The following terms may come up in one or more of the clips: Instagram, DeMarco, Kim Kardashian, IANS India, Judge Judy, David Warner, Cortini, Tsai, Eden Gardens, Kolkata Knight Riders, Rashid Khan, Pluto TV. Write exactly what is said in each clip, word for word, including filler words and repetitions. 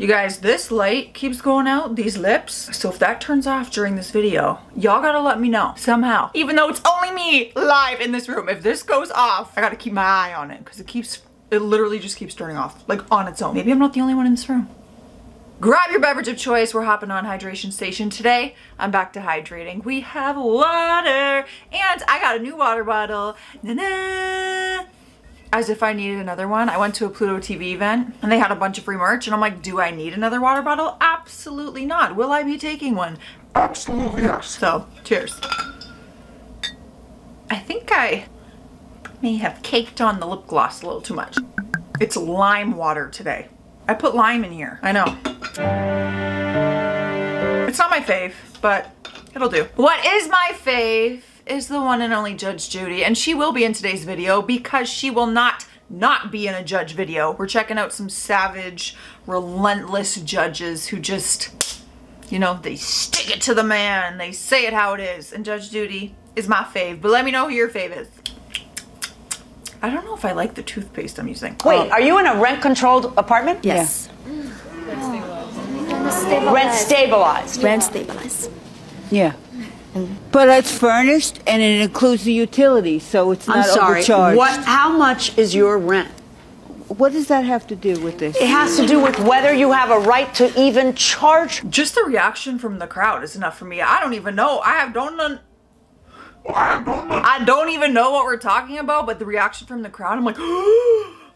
You guys, this light keeps going out, these lips. So if that turns off during this video, y'all gotta let me know somehow. Even though it's only me live in this room, if this goes off, I gotta keep my eye on it because it keeps, it literally just keeps turning off, like on its own. Maybe I'm not the only one in this room. Grab your beverage of choice. We're hopping on Hydration Station today. I'm back to hydrating. We have water and I got a new water bottle. Na-na. As if I needed another one. I went to a Pluto T V event and they had a bunch of free merch and I'm like, do I need another water bottle? Absolutely not. Will I be taking one? Absolutely not. So, cheers. I think I may have caked on the lip gloss a little too much. It's lime water today. I put lime in here. I know. It's not my fave, but it'll do. What is my fave? Is the one and only Judge Judy, and she will be in today's video because she will not not be in a judge video. We're checking out some savage, relentless judges who just, you know, they stick it to the man, they say it how it is, and Judge Judy is my fave, but let me know who your fave is. I don't know if I like the toothpaste I'm using. Wait, are you in a rent-controlled apartment? Yes. Yeah. Oh. Rent stabilized. Rent stabilized. Yeah. But it's furnished and it includes the utilities, so it's not overcharged. I'm sorry. What? How much is your rent? What does that have to do with this? It has to do with whether you have a right to even charge. Just the reaction from the crowd is enough for me. I don't even know. I have don't. Un I don't even know what we're talking about. But the reaction from the crowd, I'm like,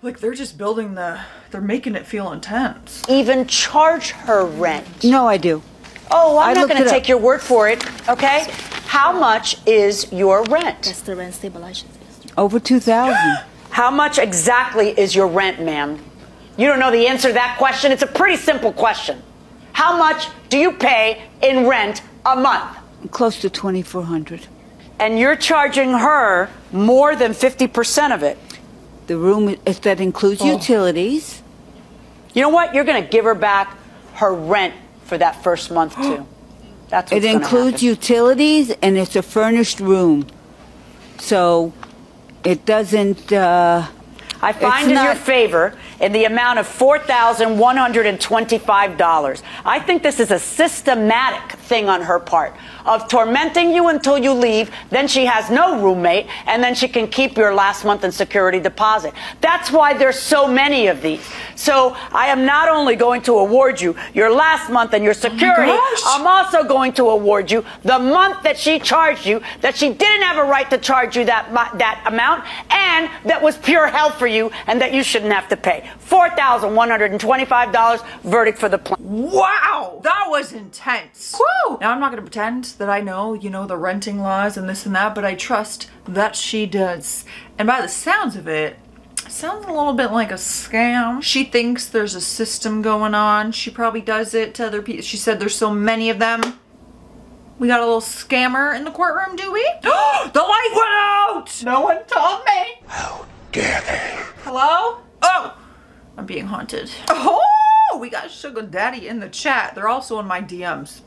like they're just building the. They're making it feel intense. Even charge her rent? No, I do. Oh, I'm I not going to take up. Your word for it, okay? How much is your rent? That's the rent stabilization. Over two thousand dollars. How much exactly is your rent, ma'am? You don't know the answer to that question. It's a pretty simple question. How much do you pay in rent a month? Close to twenty-four hundred dollars. And you're charging her more than fifty percent of it? The room, if that includes oh. utilities. You know what? You're going to give her back her rent for that first month too. That's what's it includes happen. Utilities and it's a furnished room, so it doesn't. Uh, I find in your favor in the amount of four thousand one hundred and twenty-five dollars. I think this is a systematic thing on her part of tormenting you until you leave. Then she has no roommate, and then she can keep your last month in security deposit. That's why there's so many of these. So I am not only going to award you your last month and your security, oh I'm also going to award you the month that she charged you, that she didn't have a right to charge you that, that amount, and that was pure hell for you, and that you shouldn't have to pay. four thousand one hundred twenty-five dollars verdict for the plan. Wow, that was intense. Woo! Now I'm not gonna pretend that I know, you know, the renting laws and this and that, but I trust that she does. And by the sounds of it, sounds a little bit like a scam. She thinks there's a system going on. She probably does it to other people. She said there's so many of them. We got a little scammer in the courtroom, do we? The light went out! No one told me! How dare they? Hello? Oh! I'm being haunted. Oh! We got Sugar Daddy in the chat. They're also in my D Ms.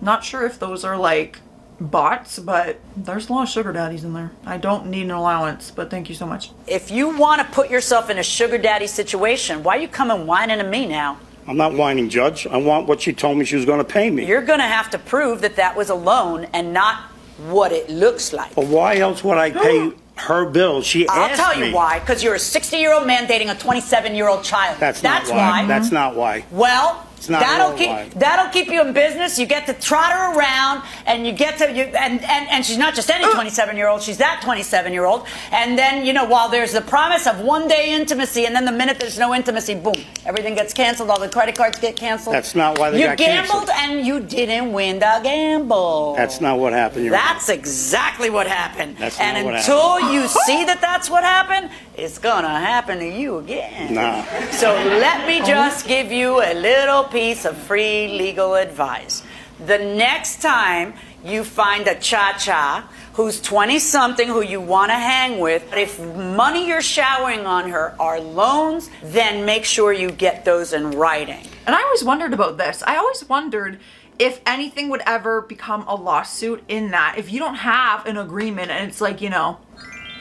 Not sure if those are like bots, but there's a lot of sugar daddies in there. I don't need an allowance, but thank you so much. If you want to put yourself in a sugar daddy situation, why are you coming whining to me now? I'm not whining, Judge. I want what she told me she was going to pay me. You're going to have to prove that that was a loan and not what it looks like. But why else would I pay her bill? She I'll asked tell you me. Why. Because you're a sixty-year-old man dating a twenty-seven-year-old child. That's, That's not why. why. That's not why. Well... That'll keep, that'll keep you in business. You get to trot her around, and you get to, you, and, and, and she's not just any twenty-seven-year-old, she's that twenty-seven-year-old. And then, you know, while there's the promise of one-day intimacy, and then the minute there's no intimacy, boom, everything gets canceled, all the credit cards get canceled. That's not why they you got canceled. You gambled, and you didn't win the gamble. That's not what happened. You're that's right. exactly what happened. That's and not what until happened. You see that that's what happened, it's going to happen to you again. Nah. So let me just give you a little piece of free legal advice. The next time you find a cha-cha who's twenty-something who you want to hang with, if money you're showering on her are loans, then make sure you get those in writing. And I always wondered about this. I always wondered if anything would ever become a lawsuit in that. If you don't have an agreement and it's like, you know,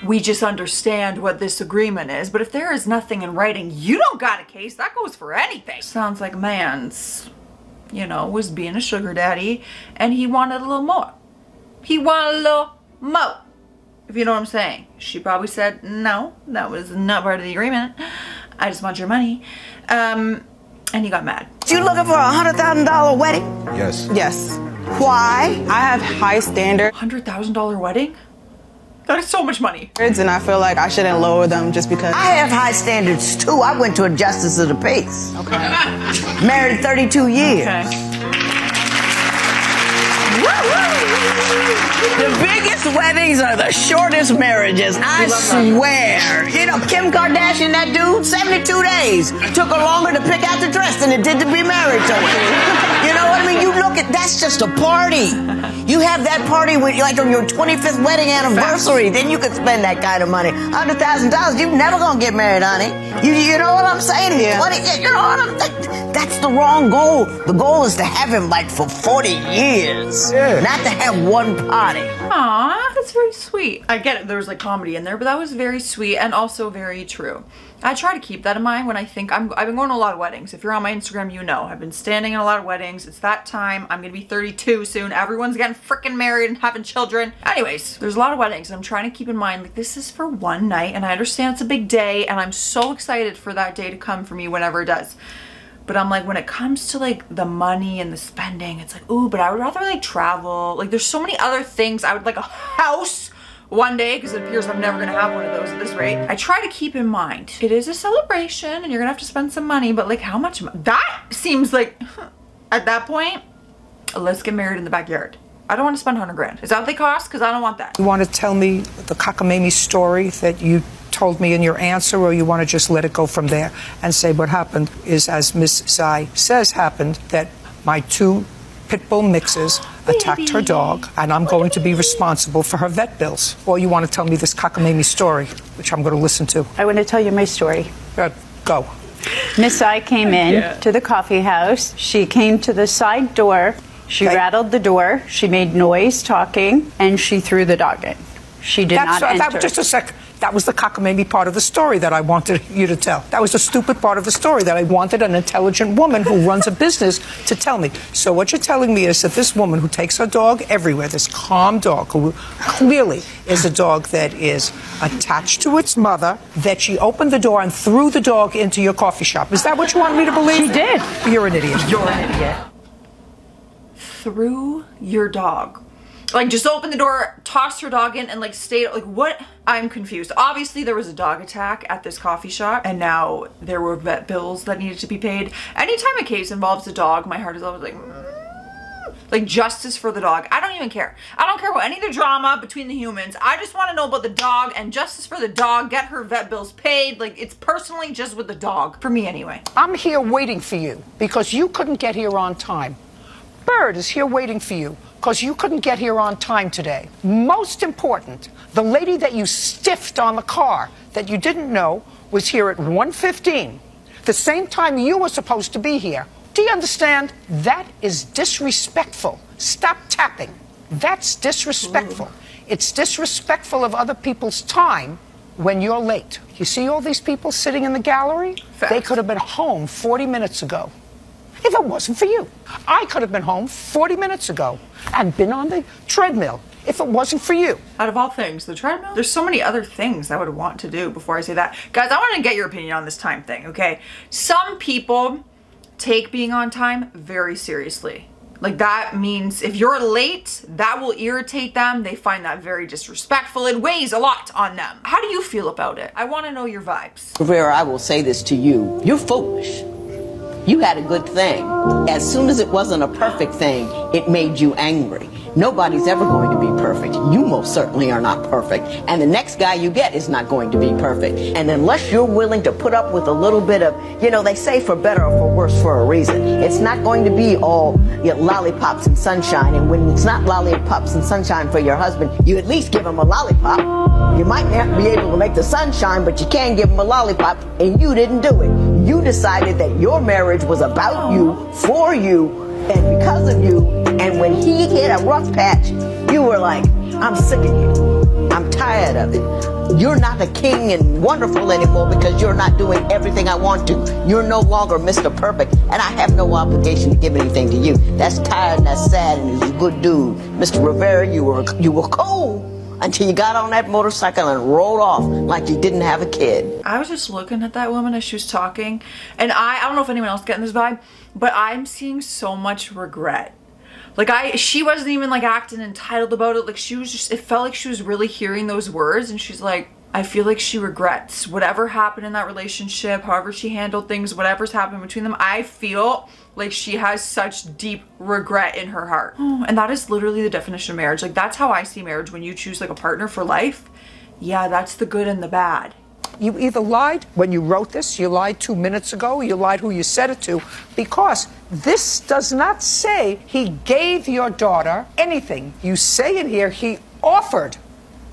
we just understand what this agreement is. But if there is nothing in writing, you don't got a case. That goes for anything. Sounds like man's, you know, was being a sugar daddy and he wanted a little more. He wanted a little more, if you know what I'm saying. She probably said, no, that was not part of the agreement. I just want your money. Um, and he got mad. You looking for a one hundred thousand dollar wedding? Yes. Yes. Why? I have high standards. one hundred thousand dollar wedding? That is so much money. And I feel like I shouldn't lower them just because. I have high standards too. I went to a justice of the peace. Okay. Married thirty-two years. Okay. The biggest weddings are the shortest marriages. I swear. You know, Kim Kardashian, that dude, seventy-two days. Took her longer to pick out the dress than it did to be married to her. You know what I mean? You look at, that's just a party. You have that party with, like, on your twenty-fifth wedding anniversary, then you could spend that kind of money. one hundred thousand dollars, you're never going to get married, honey. You, you know what I'm saying? Yeah. twenty, you know what I'm saying? That's the wrong goal. The goal is to have him, like, for forty years. Yeah. Not to have one party. Aw, that's very sweet. I get it. There was, like, comedy in there, but that was very sweet and also very true. I try to keep that in mind when I think I'm, I've been going to a lot of weddings. If you're on my Instagram, you know. I've been standing in a lot of weddings. It's that time. I'm going to be thirty-two soon. Everyone's getting freaking married and having children. Anyways, there's a lot of weddings. And I'm trying to keep in mind, like, this is for one night. And I understand it's a big day. And I'm so excited for that day to come for me whenever it does. But I'm like, when it comes to, like, the money and the spending, it's like, ooh, but I would rather, like, travel. Like, there's so many other things. I would like a house one day, because it appears I'm never gonna have one of those at this rate. I try to keep in mind, it is a celebration and you're gonna have to spend some money, but like how much, that seems like, at that point, let's get married in the backyard. I don't wanna spend one hundred grand. Is that what they cost? Because I don't want that. You wanna tell me the cockamamie story that you told me in your answer, or you wanna just let it go from there and say what happened is, as Miss Tsai says happened, that my two pit bull mixes attacked her dog, and I'm going to be responsible for her vet bills. Or you want to tell me this cockamamie story, which I'm going to listen to. I want to tell you my story. Uh, go. Miss Tsai came in yeah. to the coffee house. She came to the side door. She okay. rattled the door. She made noise talking, and she threw the dog in. She did That's, not uh, enter. That, just a sec. That was the cockamamie part of the story that I wanted you to tell. That was the stupid part of the story that I wanted an intelligent woman who runs a business to tell me. So what you're telling me is that this woman who takes her dog everywhere, this calm dog, who clearly is a dog that is attached to its mother, that she opened the door and threw the dog into your coffee shop. Is that what you want me to believe? She did. You're an idiot. You're an idiot. Threw your dog. Like, just open the door, toss her dog in, and like stayed, like what? I'm confused. Obviously there was a dog attack at this coffee shop, and now there were vet bills that needed to be paid. Anytime a case involves a dog, my heart is always like, mm. like justice for the dog. I don't even care. I don't care about any of the drama between the humans. I just wanna know about the dog and justice for the dog, get her vet bills paid. Like, it's personally just with the dog, for me anyway. I'm here waiting for you because you couldn't get here on time. Bird is here waiting for you because you couldn't get here on time today. Most important, the lady that you stiffed on the car that you didn't know was here at one fifteen, the same time you were supposed to be here. Do you understand? That is disrespectful. Stop tapping. That's disrespectful. Ooh. It's disrespectful of other people's time when you're late. You see all these people sitting in the gallery? Fact. They could have been home forty minutes ago. If it wasn't for you, I could have been home forty minutes ago and been on the treadmill if it wasn't for you. Out of all things, the treadmill? There's so many other things I would want to do before I say that. Guys, I want to get your opinion on this time thing, okay? Some people take being on time very seriously. Like, that means if you're late, that will irritate them. They find that very disrespectful. It weighs a lot on them. How do you feel about it? I want to know your vibes. Rivera, I will say this to you. You're foolish. You had a good thing. As soon as it wasn't a perfect thing, it made you angry. Nobody's ever going to be perfect. You most certainly are not perfect. And the next guy you get is not going to be perfect. And unless you're willing to put up with a little bit of, you know, they say for better or for worse for a reason. It's not going to be all, you know, lollipops and sunshine. And when it's not lollipops and sunshine for your husband, you at least give him a lollipop. You might not be able to make the sunshine, but you can give him a lollipop, and you didn't do it. You decided that your marriage was about you, for you, and because of you, and when he hit a rough patch, you were like, I'm sick of you. I'm tired of it. You're not a king and wonderful anymore because you're not doing everything I want to. You're no longer Mister Perfect, and I have no obligation to give anything to you. That's tired and that's sad, and he's a good dude. Mister Rivera, you were, you were cold until you got on that motorcycle and rolled off like you didn't have a kid. I was just looking at that woman as she was talking, and I, I don't know if anyone else getting this vibe, but I'm seeing so much regret. Like I, she wasn't even like acting entitled about it. Like she was just, it felt like she was really hearing those words, and she's like, I feel like she regrets whatever happened in that relationship, however she handled things, whatever's happened between them. I feel like she has such deep regret in her heart. Oh, and that is literally the definition of marriage. Like that's how I see marriage. When you choose like a partner for life, yeah, that's the good and the bad. You either lied when you wrote this, you lied two minutes ago, you lied who you said it to, because this does not say he gave your daughter anything. You say in here, he offered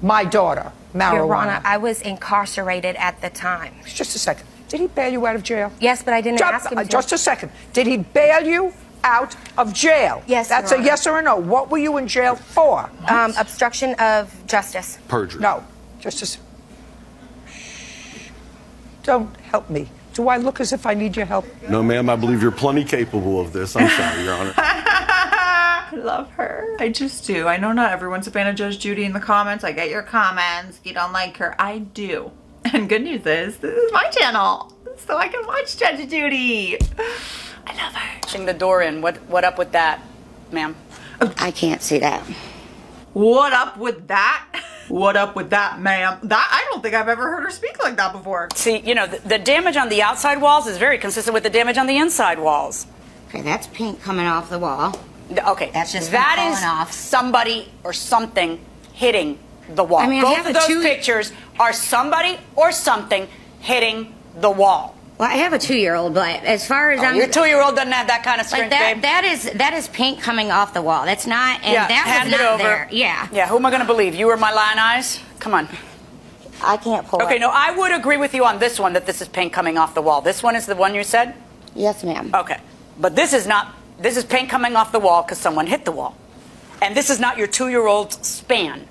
my daughter marijuana. Your Honor, I was incarcerated at the time. Just a second. Did he bail you out of jail? Yes, but I didn't just, ask him uh, to. Just a second. Did he bail you out of jail? Yes, That's Your a Honor. Yes or a no. What were you in jail for? Um, obstruction of justice. Perjury. No. Just a second. Don't help me. Do I look as if I need your help? No, ma'am, I believe you're plenty capable of this. I'm sorry, Your Honor. I love her. I just do. I know not everyone's a fan of Judge Judy in the comments. I get your comments. You don't like her. I do. And good news is, this is my channel, so I can watch Judge Judy. I love her. Pushing the door in. What, what up with that, ma'am? I can't see that. What up with that? What up with that, ma'am? That I don't think I've ever heard her speak like that before. See, you know, the, the damage on the outside walls is very consistent with the damage on the inside walls. Okay, that's paint coming off the wall. Okay, that's just that is off. Somebody or something hitting the wall. I mean, both of those two pictures are somebody or something hitting the wall. Well, I have a two-year-old, but as far as oh, I'm... Your two-year-old doesn't have that kind of strength, like that, babe. That is, that is paint coming off the wall. That's not... And yeah, that hand was not over. There. Yeah. Yeah, who am I going to believe? You or my lying eyes? Come on. I can't pull Okay, up. No, I would agree with you on this one that this is paint coming off the wall. This one is the one you said? Yes, ma'am. Okay. But this is not... This is paint coming off the wall because someone hit the wall. And this is not your two-year-old's span.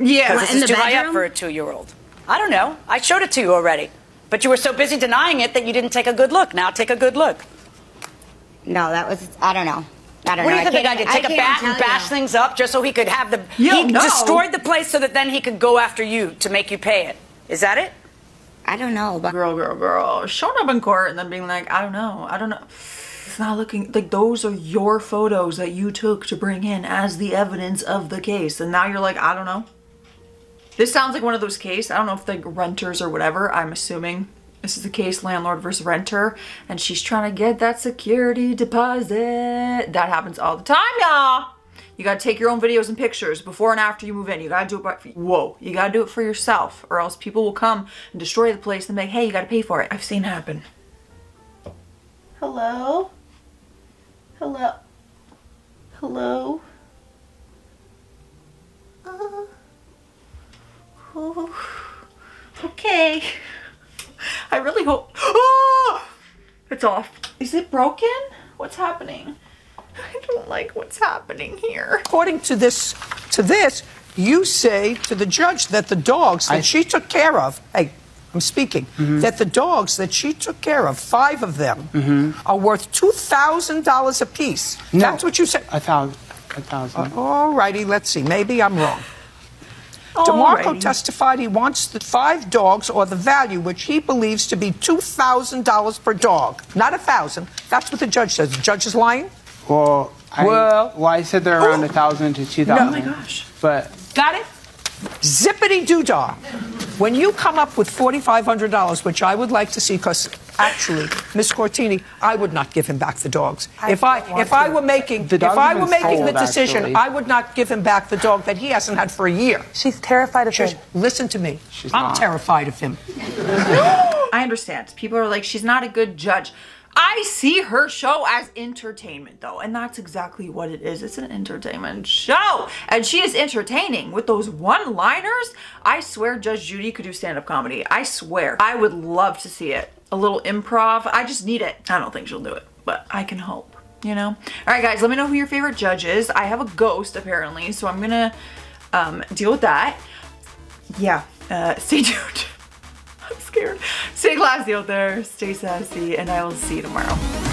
Yeah. Because this is too high up for a two-year-old. I don't know. I showed it to you already. But you were so busy denying it that you didn't take a good look. Now take a good look. No, that was, I don't know. I don't know. What do you think I did? Take a bat and bash things up just so he could have the, he destroyed the place so that then he could go after you to make you pay it. Is that it? I don't know. But girl, girl, girl. Showing up in court and then being like, I don't know. I don't know. It's not looking, like those are your photos that you took to bring in as the evidence of the case. And now you're like, I don't know. This sounds like one of those cases. I don't know if the renters or whatever, I'm assuming this is the case, landlord versus renter, and she's trying to get that security deposit. That happens all the time, y'all. You gotta take your own videos and pictures before and after you move in. You gotta do it by, whoa, you gotta do it for yourself, or else people will come and destroy the place and be like, hey, you gotta pay for it. I've seen it happen. Hello? Hello? Hello? Uh. Oh, okay. I really hope. Oh, it's off. Is it broken? What's happening? I don't like what's happening here. According to this, to this, you say to the judge that the dogs that I... she took care of. Hey, I'm speaking. Mm-hmm. That the dogs that she took care of, five of them, mm-hmm. are worth two thousand dollars a piece. No, that's what you said. A thousand. A thousand. Uh, all righty. Let's see. Maybe I'm wrong. DeMarco Alrighty. Testified he wants the five dogs, or the value, which he believes to be two thousand dollars per dog. Not one thousand dollars. That's what the judge says. The judge is lying? Well, I, well, well, I said they're around one thousand dollars to two thousand dollars. No. Oh, my gosh. But got it? Zippity-doo-dah. When you come up with forty-five hundred dollars, which I would like to see, because actually, Miss Cortini, I would not give him back the dogs. I if I if I were making the if I were making sold, the decision, actually. I would not give him back the dog that he hasn't had for a year. She's terrified of She's, him. Listen to me. She's I'm not. terrified of him. I understand. People are like, she's not a good judge. I see her show as entertainment, though, and that's exactly what it is. It's an entertainment show, and she is entertaining with those one-liners. I swear Judge Judy could do stand-up comedy. I swear. I would love to see it. A little improv. I just need it. I don't think she'll do it, but I can hope, you know? All right, guys, let me know who your favorite judge is. I have a ghost, apparently, so I'm gonna um, deal with that. yeah, uh, stay tuned. I'm scared. Stay classy out there, stay sassy, and I will see you tomorrow.